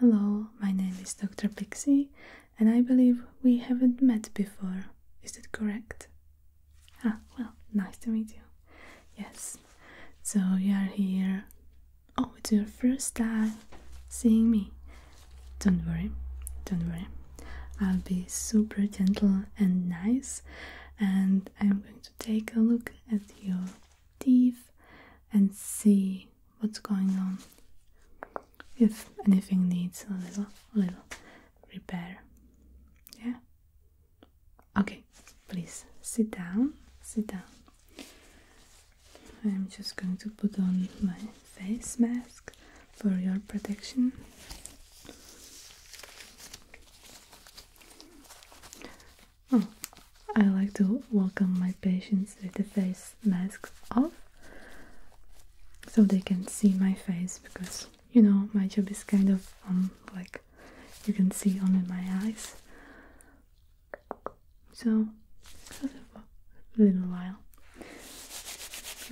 Hello, my name is Dr. Pixie, and I believe we haven't met before. Is that correct? Ah, well, nice to meet you. Yes, so you are here. Oh, it's your first time seeing me. Don't worry. I'll be super gentle and nice, and I'm going to take a look at your teeth and see what's going on. If anything needs a little repair. Yeah? Okay, please sit down. I'm just going to put on my face mask for your protection. Oh, I like to welcome my patients with the face masks off, so they can see my face, because, you know, my job is kind of like, you can see only my eyes. So, for a little while.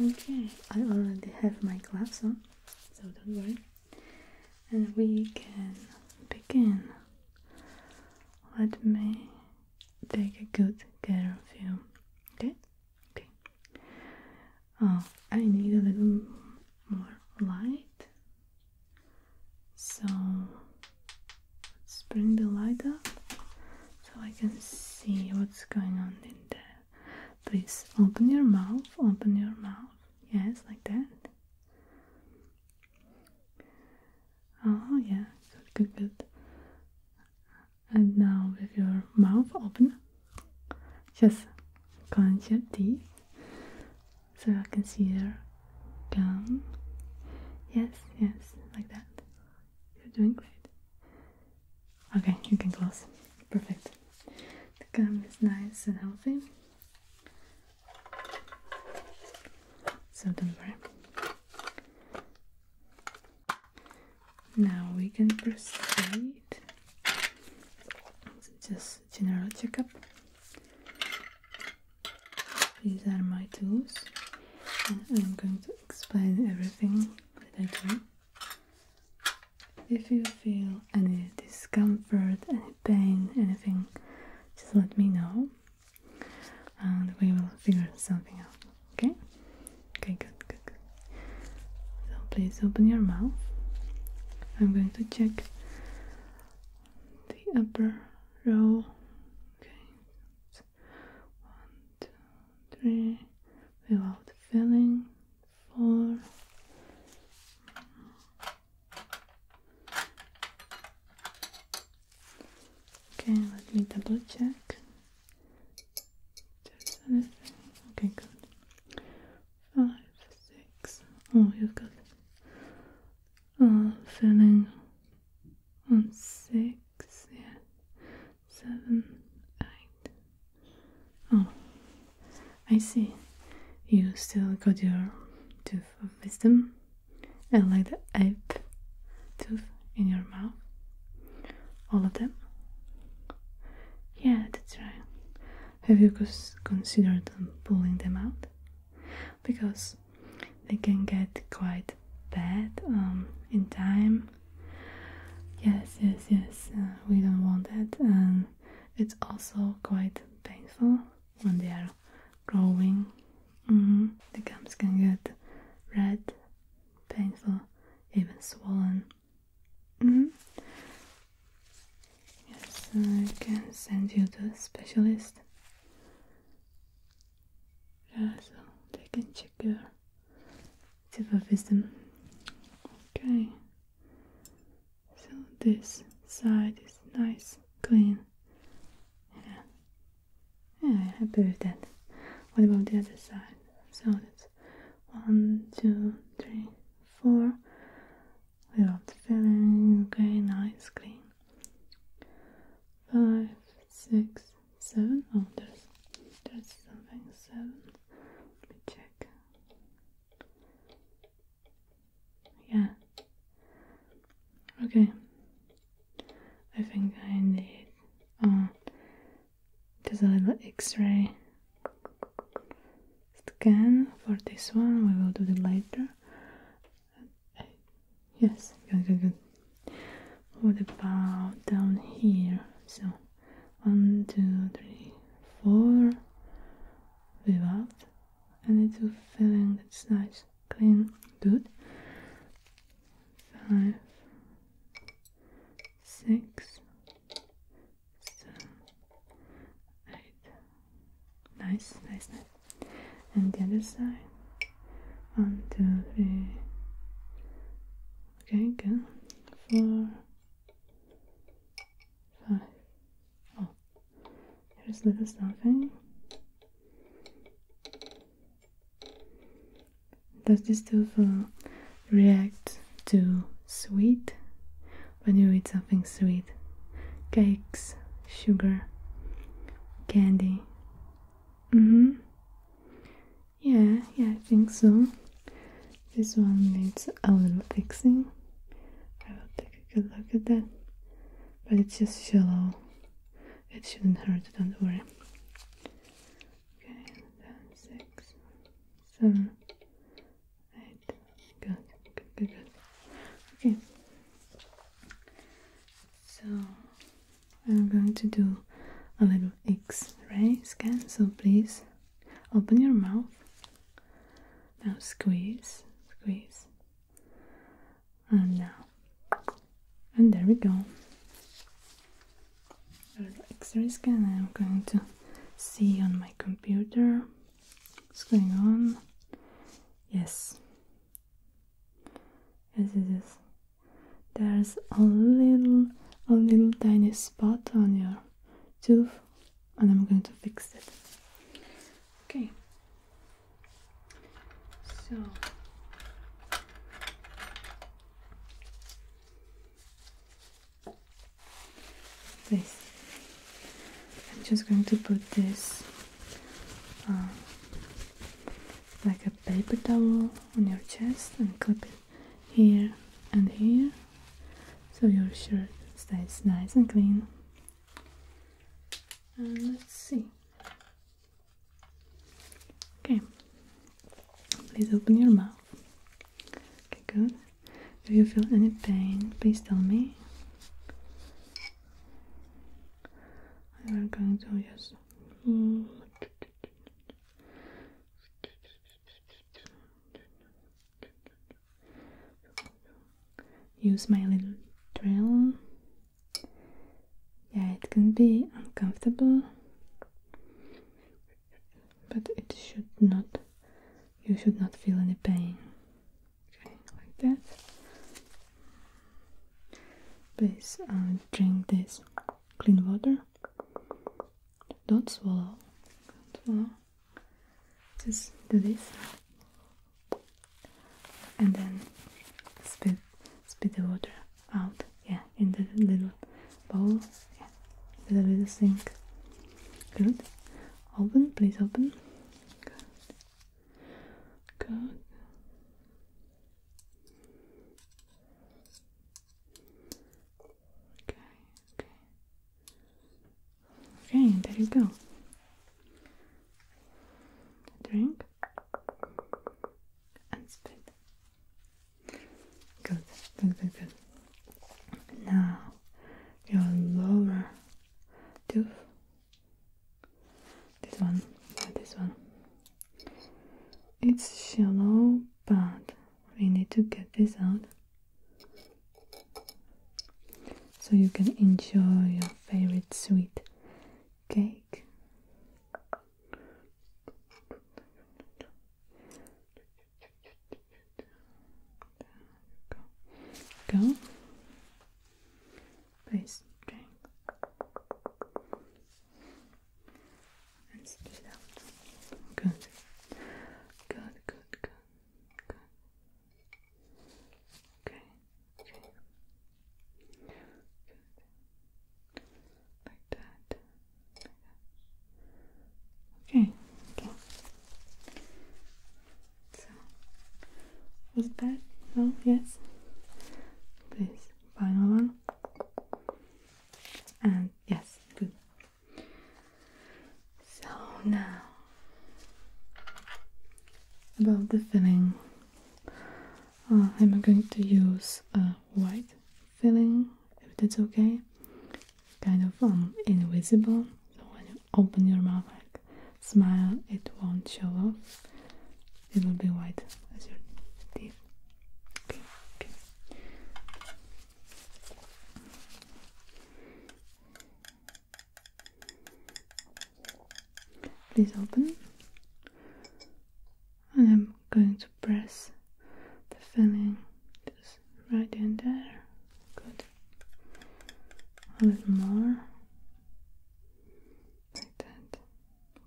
Okay, I already have my gloves on, so don't worry. And we can begin. Let me take a good care of you. Okay? Okay. Oh, I need a little more light. So, let's bring the light up so I can see what's going on in there. Please open your mouth. Yes, like that. Oh, yeah, good. And now with your mouth open, just clench your teeth so I can see your gum. Yes, like that. You're doing great. Okay, you can close. Perfect. The gum is nice and healthy. So don't worry. Now we can proceed. So just general checkup. These are my tools, and I'm going to explain everything that I do. If you feel any discomfort, any pain, anything, just let me know, and we will figure something out. Okay? Okay, good. So please open your mouth. I'm going to check the upper row. Okay, 1, 2, 3, without filling, 4. Okay, let me double check. There's anything. Okay, good. Oh, you've got filling on 6, yeah, 7, 8. Oh, I see. You still got your tooth of wisdom, and like the 8th tooth in your mouth. All of them? Yeah, that's right. Have you considered pulling them out? Because they can get quite bad in time. Yes, we don't want that, and it's also quite painful when they are growing. The gums can get red, painful, even swollen. Yes, I can send you to a specialist, so they can check your tip of wisdom. Okay, so this side is nice, clean. Yeah, happy with that. What about the other side? So that's 1, 2, 3, 4. Without filling, okay, nice, clean. 5, 6, 7. Oh, there's something. 7. Let me check. Yeah, okay, I think I need just a little x-ray scan for this one. We will do that later. Yes, good. What about down here? So 1, 2, 3, 4 without any two filling, that's nice, clean, good. 5, 6, 7, 8, nice, nice, nice. And the other side, 1, 2, 3, okay, good, 4, 5, oh, here's little something. Does this tooth react to sweet? When you eat something sweet, cakes, sugar, candy, yeah, I think so. This one needs a little fixing. I will take a good look at that, but it's just shallow, it shouldn't hurt, don't worry. Okay, then 6, 7, 8, good, good, good, good. Okay, so I'm going to do a little X-ray scan, so please open your mouth. Now squeeze, squeeze, and now, and there we go. A little X-ray scan. I'm going to see on my computer what's going on. Yes, yes, it is. There's a little tiny spot on your tooth, and I'm going to fix it. Okay, so this, I'm just going to put this like a paper towel on your chest and clip it here and here, so your shirt stays nice and clean. And let's see. Okay, please open your mouth. Okay, good. If you feel any pain, please tell me. We're going to just use my little drill. Yeah, it can be uncomfortable, but it should not, you should not feel any pain. Okay, like that. Please drink this clean water. Don't swallow, don't swallow. Just do this and then spit the water out, yeah, in the little bowl, yeah, in the little sink. Good. Open, please open. Good. Good. Okay, okay. Okay, there you go. Drink. And spit. Good. Good, good, good. Now, your lower tooth. This one, yeah, this one. It's shallow, but we need to get this out, so you can enjoy your favorite sweet cake. Go. Please drink and spit out. Good, good, good, good, good. Okay, okay. Good. Like that. Okay, okay. So, was it bad? No? Yes? This final one, and yes, good. So now about the filling, I'm going to use a white filling. that's okay. Kind of invisible, so when you open your mouth like smile, it won't show off. It will be white as your teeth. Okay, okay. Please open. And I'm going to press the filling just right in there. Good. A little more. Like that.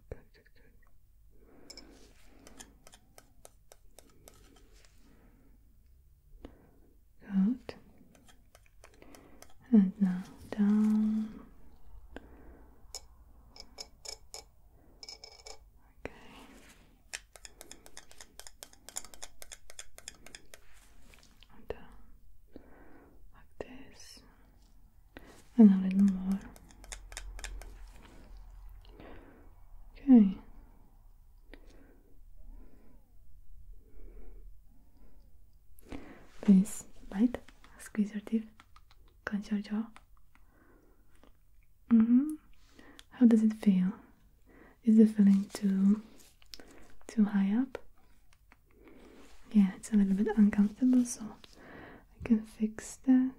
Good, good, good. Good. And now down. Okay. And down. Like this. And a little more. Okay. Please bite, squeeze your teeth, clench your jaw. How does it feel? Is the filling too high up? Yeah, it's a little bit uncomfortable, so I can fix that.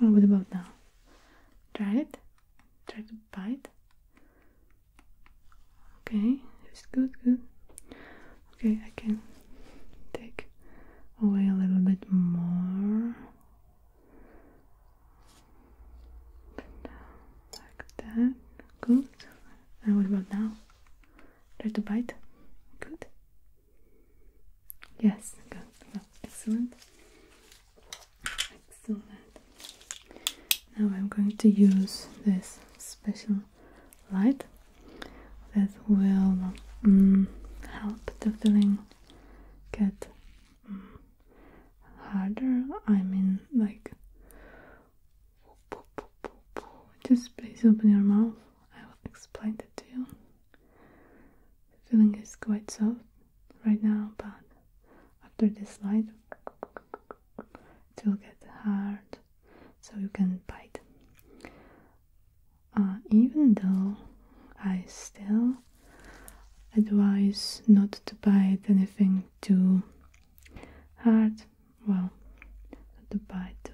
Oh, what about now? Try it. Try to bite. Okay, it's good, good. Okay, I can take away a little bit more. Like that. Good. And what about now? Try to bite. Good. Yes, good. Excellent. Excellent. Now I'm going to use this special light that will help the filling get harder. I mean, like, just please open your mouth. I will explain it to you. The filling is quite soft right now, but after this light, it will get hard. So you can bite. Even though I still advise not to bite anything too hard, well, not to bite too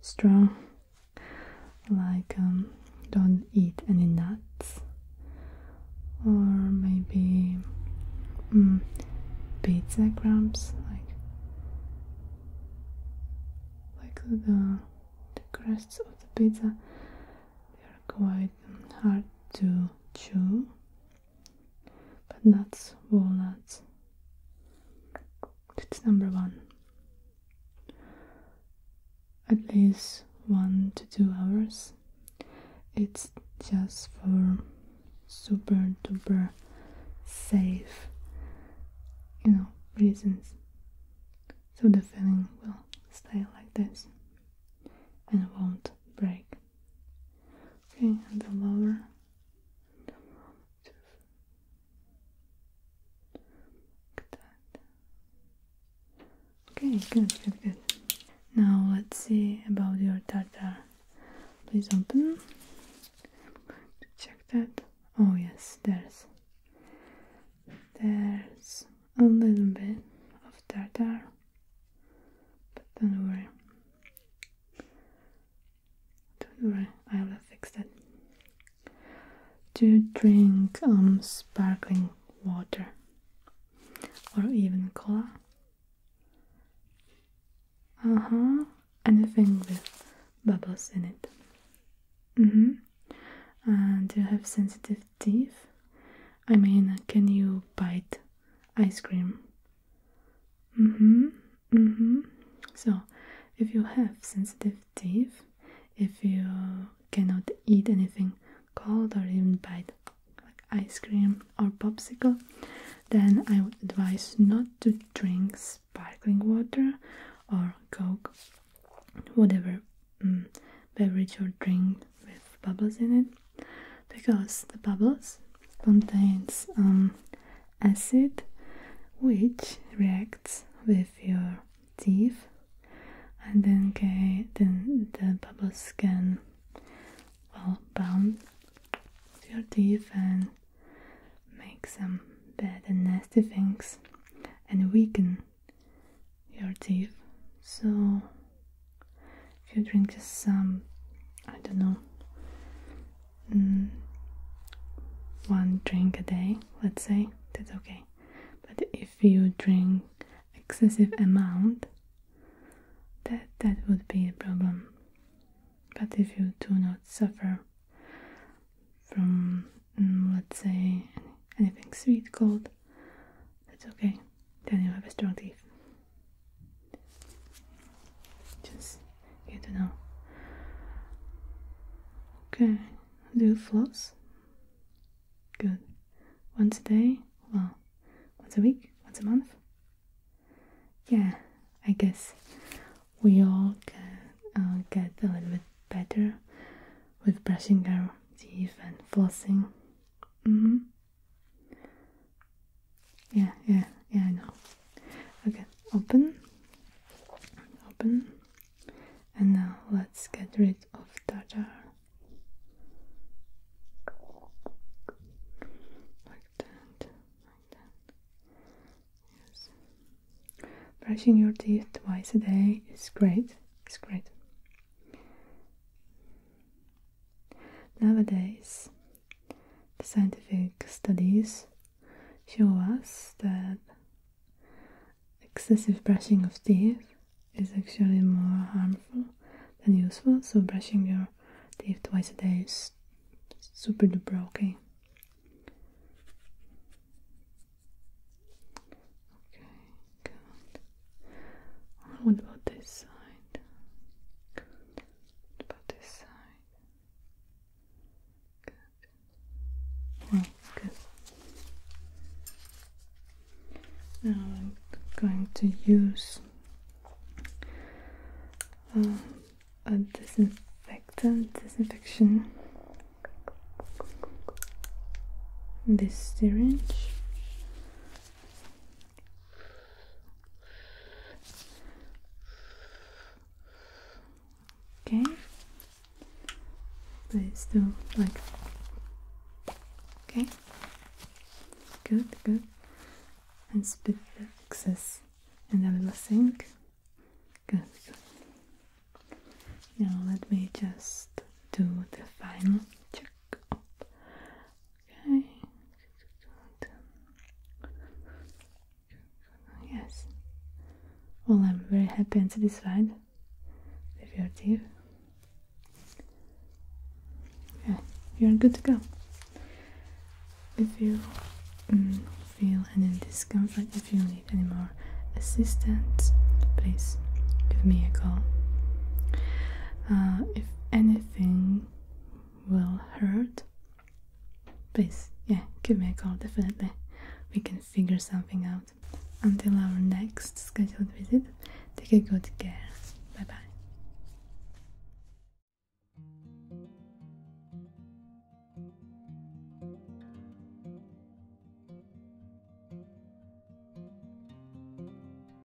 strong, like don't eat any nuts, or maybe pizza crumbs, like the crusts of the pizza. They are quite hard to chew, but nuts, walnuts, it's number 1. At least 1 to 2 hours. It's just for super duper safe, you know, reasons. So the filling will stay like this and won't break. Okay, and the lower. Like that. Okay, good, good, good. Now let's see about your tartar. Please open. I'm going to check that. Oh yes, there's a little bit of tartar, but don't worry. I will fix that. To drink sparkling water or even cola. Anything with bubbles in it. And do you have sensitive teeth? I mean, can you bite ice cream? So, if you have sensitive teeth, if you cannot eat anything cold or even bite like ice cream or popsicle, then I would advise not to drink sparkling water or Coke, whatever beverage or drink with bubbles in it, because the bubbles contains acid, which reacts with your teeth, and then the bubbles can, well, bounce to your teeth and make some bad and nasty things and weaken your teeth. So if you drink just some, I don't know, 1 drink a day, let's say, that's okay. But if you drink excessive amount, that would be a problem. But if you do not suffer from, let's say, anything sweet, cold, that's okay. Then you have a strong teeth. Just good to know. Okay, do you floss? Good. Once a day? Well, once a week? Once a month? Yeah, I guess we all can get a little bit better with brushing our teeth and flossing. Mm-hmm. Yeah, I know. Okay, open, and now let's get rid of tartar. Brushing your teeth twice a day is great, it's great. Nowadays, the scientific studies show us that excessive brushing of teeth is actually more harmful than useful, so brushing your teeth twice a day is super duper okay. What about this side? Good. What about this side? Good. Well, good. Now I'm going to use a disinfection. This syringe. Okay, please do like, okay, good, and spit the excess in the little sink, good. Now let me just do the final check up, okay, good. Yes, well, I'm very happy and satisfied with your teeth. You're good to go. If you feel any discomfort, if you need any more assistance, please give me a call. If anything will hurt, please, give me a call, definitely. We can figure something out. Until our next scheduled visit, take good care.